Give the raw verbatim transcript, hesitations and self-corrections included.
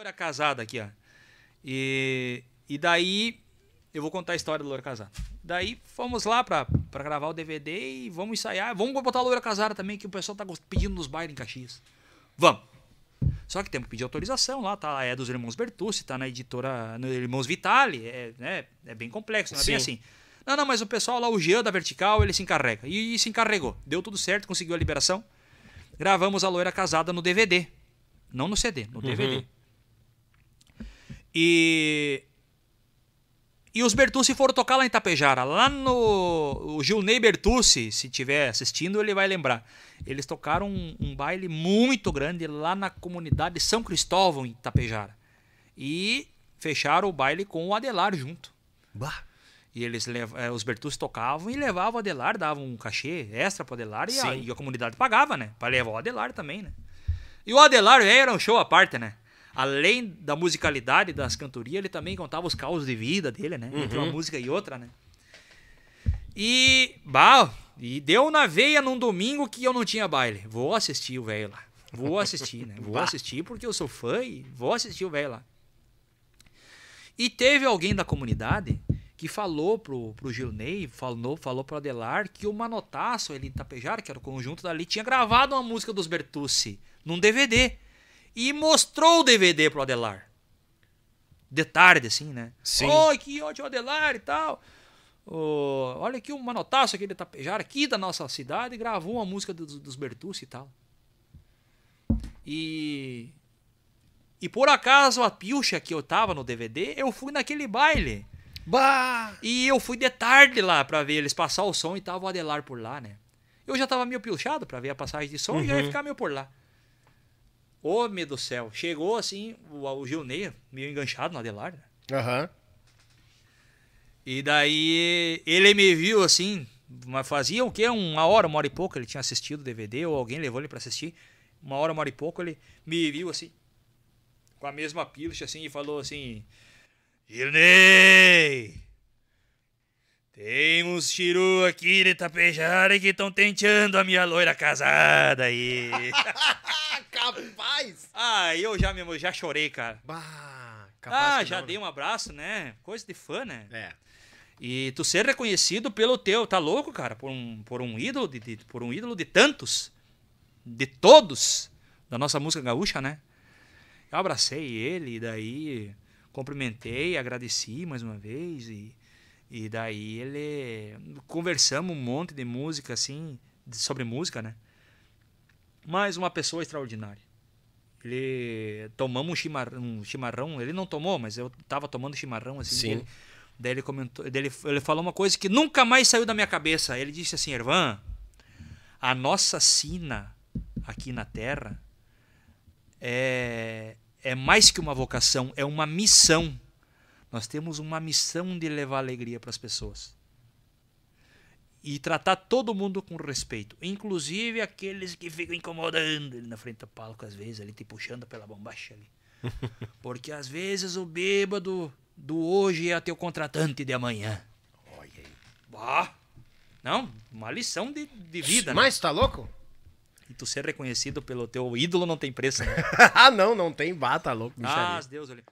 Loira Casada aqui, ó. E, e daí, eu vou contar a história da Loira Casada. Daí, fomos lá pra, pra gravar o D V D e vamos ensaiar. Vamos botar a Loira Casada também, que o pessoal tá pedindo nos bailes em Caxias. Vamos. Só que temos que pedir autorização lá, tá? É dos irmãos Bertussi, tá na editora... No Irmãos Vitale, é, né? É bem complexo, não é Sim. bem assim. Não, não, mas o pessoal lá, o Jean da Vertical, ele se encarrega. E, e se encarregou. Deu tudo certo, conseguiu a liberação. Gravamos a Loira Casada no D V D. Não no C D, no uhum. D V D. E... E os Bertussi foram tocar lá em Itapejara. Lá no... O Gilnei Bertussi, se estiver assistindo, ele vai lembrar. Eles tocaram um, um baile muito grande lá na comunidade São Cristóvão, em Itapejara. E fecharam o baile com o Adelar junto. Bah! E eles levam, os Bertussi tocavam e levavam o Adelar, davam um cachê extra pro Adelar e a, e a comunidade pagava, né? Pra levar o Adelar também, né? E o Adelar era um show à parte, né? Além da musicalidade das cantorias, ele também contava os causos de vida dele, né? Uhum. Entre uma música e outra, né? E, bah, e deu na veia num domingo que eu não tinha baile. Vou assistir o velho lá. Vou assistir, né? Vou bah. assistir porque eu sou fã e vou assistir o velho lá. E teve alguém da comunidade que falou pro, pro Gilnei, falou, falou pro Adelar que o Manotaço, ele Itapejara, que era o conjunto dali, tinha gravado uma música dos Bertussi num D V D. E mostrou o D V D pro Adelar. De tarde, assim, né? Sim. Oi, que ótimo Adelar e tal. Oh, olha aqui o um Manotaço aqui de Itapejara, aqui da nossa cidade, gravou uma música dos, dos Bertussi e tal. E... E por acaso a pilcha que eu tava no D V D, eu fui naquele baile. Bah! E eu fui de tarde lá pra ver eles passar o som e tava o Adelar por lá, né? Eu já tava meio pilchado pra ver a passagem de som uhum. e já ia ficar meio por lá. Ô, meu do céu. Chegou assim, o, o Gilnei, meio enganchado no Adelar, né? Aham. Uhum. E daí ele me viu assim, mas fazia o quê? Uma hora, uma hora e pouco ele tinha assistido o D V D ou alguém levou ele pra assistir. Uma hora, uma hora e pouco ele me viu assim, com a mesma pilcha assim e falou assim... Gilnei, tem uns chiru aqui de Itapejara que estão tenteando a minha Loira Casada aí. Capaz! Ah, eu já mesmo, já chorei, cara. Bah, capaz ah, já não, dei né? um abraço, né? Coisa de fã, né? É. E tu ser reconhecido pelo teu, tá louco, cara? Por um, por um ídolo de, de, por um ídolo de tantos, de todos, da nossa música gaúcha, né? Eu abracei ele e daí... Cumprimentei, agradeci mais uma vez e, e daí ele... Conversamos um monte de música, assim, de, sobre música, né? Mas uma pessoa extraordinária. Ele... Tomamos um chimarrão, um chimarrão, ele não tomou, mas eu tava tomando chimarrão, assim. Sim. Dele. Daí ele comentou, dele, ele falou uma coisa que nunca mais saiu da minha cabeça. Ele disse assim, Ervan, a nossa sina aqui na Terra é... É mais que uma vocação, é uma missão. Nós temos uma missão de levar alegria para as pessoas. E tratar todo mundo com respeito. Inclusive aqueles que ficam incomodando ele na frente do palco, às vezes, ali te puxando pela bombacha ali. Porque às vezes o bêbado do hoje é teu contratante de amanhã. Olha aí. Bah! Não, uma lição de, de vida. Mas né? Tá louco? E tu ser reconhecido pelo teu ídolo não tem preço, né? Ah, não, não tem, bata, louco, bicharia. Ah, Deus, olha.